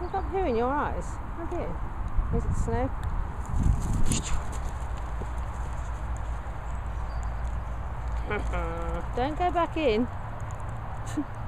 Look up here in your eyes. Look here. Is it snow? Don't go back in.